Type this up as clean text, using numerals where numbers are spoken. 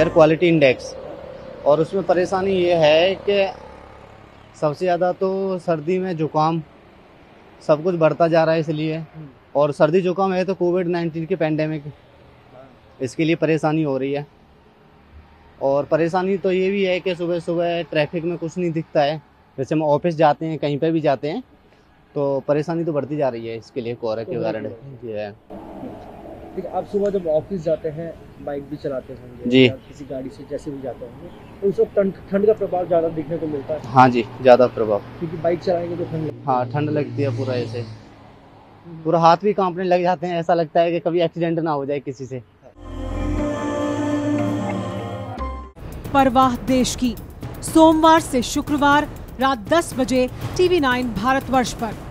Air quality index, और उसमें परेशानी ये है कि सबसे ज़्यादा तो सर्दी में जुकाम सब कुछ बढ़ता जा रहा है, इसलिए और सर्दी जुकाम है तो कोविड-19 की पैंडेमिक, इसके लिए परेशानी हो रही है। और परेशानी तो ये भी है कि सुबह सुबह ट्रैफिक में कुछ नहीं दिखता है, जैसे हम ऑफिस जाते हैं कहीं पे भी जाते हैं, तो परेशानी तो बढ़ती जा रही है इसके लिए कोहरे के कारण। आप सुबह जब ऑफिस जाते हैं बाइक भी चलाते होंगे जी, किसी गाड़ी से जैसे भी जाते होंगे, तो उस वक्त ठंड का प्रभाव ज़्यादा दिखने को मिलता है। हाँ जी, ज़्यादा प्रभाव, क्योंकि बाइक चलाएंगे तो ठंड, हाँ ठंड लगती है, पूरा ऐसे पूरा हाथ भी कांपने लग जाते हैं, ऐसा लगता है कि कभी एक्सीडेंट ना हो जाए किसी से। परवाह देश की, सोमवार से शुक्रवार रात 10 बजे TV9 भारतवर्ष पर।